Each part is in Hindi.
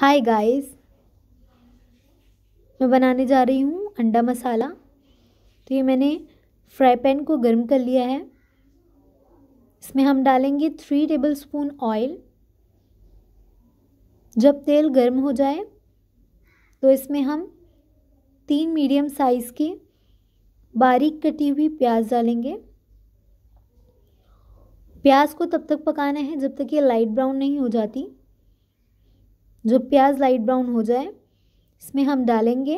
हाय गाइस, मैं बनाने जा रही हूँ अंडा मसाला। तो ये मैंने फ्राई पैन को गर्म कर लिया है। इसमें हम डालेंगे 3 टेबलस्पून ऑयल। जब तेल गर्म हो जाए तो इसमें हम 3 मीडियम साइज़ की बारीक कटी हुई प्याज डालेंगे। प्याज को तब तक पकाना है जब तक ये लाइट ब्राउन नहीं हो जाती। जब प्याज लाइट ब्राउन हो जाए इसमें हम डालेंगे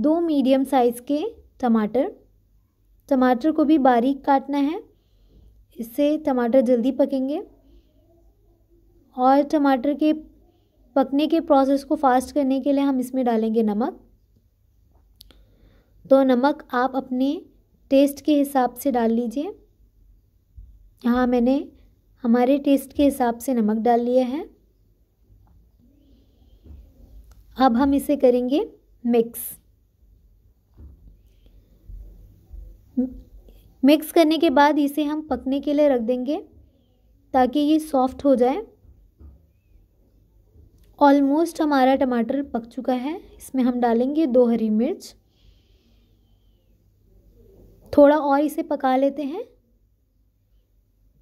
2 मीडियम साइज़ के टमाटर। टमाटर को भी बारीक काटना है, इससे टमाटर जल्दी पकेंगे। और टमाटर के पकने के प्रोसेस को फास्ट करने के लिए हम इसमें डालेंगे नमक। तो नमक आप अपने टेस्ट के हिसाब से डाल लीजिए। यहाँ मैंने हमारे टेस्ट के हिसाब से नमक डाल लिया है। अब हम इसे करेंगे मिक्स करने के बाद इसे हम पकने के लिए रख देंगे ताकि ये सॉफ्ट हो जाए। ऑलमोस्ट हमारा टमाटर पक चुका है। इसमें हम डालेंगे 2 हरी मिर्च। थोड़ा और इसे पका लेते हैं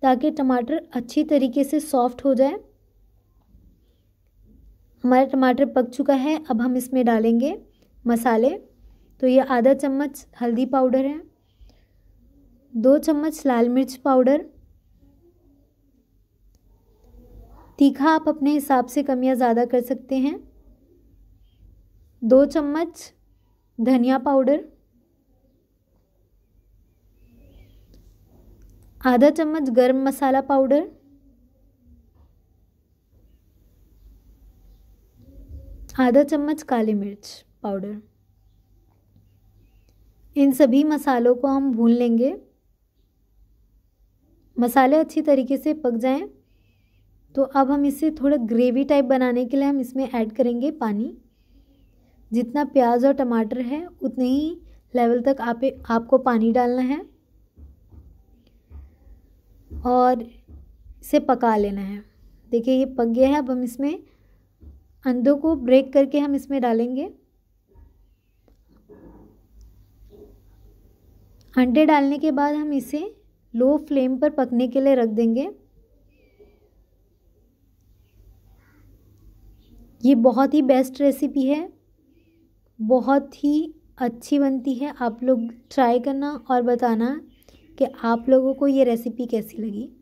ताकि टमाटर अच्छी तरीके से सॉफ्ट हो जाए। हमारा टमाटर पक चुका है। अब हम इसमें डालेंगे मसाले। तो ये आधा चम्मच हल्दी पाउडर है, 2 चम्मच लाल मिर्च पाउडर। तीखा आप अपने हिसाब से कम या ज़्यादा कर सकते हैं। 2 चम्मच धनिया पाउडर, आधा चम्मच गरम मसाला पाउडर, आधा चम्मच काली मिर्च पाउडर। इन सभी मसालों को हम भून लेंगे। मसाले अच्छी तरीके से पक जाएं तो अब हम इसे थोड़ा ग्रेवी टाइप बनाने के लिए हम इसमें ऐड करेंगे पानी। जितना प्याज और टमाटर है उतने ही लेवल तक आपको पानी डालना है और इसे पका लेना है। देखिए ये पक गया है। अब हम इसमें अंडों को ब्रेक करके हम इसमें डालेंगे। अंडे डालने के बाद हम इसे लो फ्लेम पर पकने के लिए रख देंगे। ये बहुत ही बेस्ट रेसिपी है, बहुत ही अच्छी बनती है। आप लोग ट्राई करना और बताना कि आप लोगों को ये रेसिपी कैसी लगी।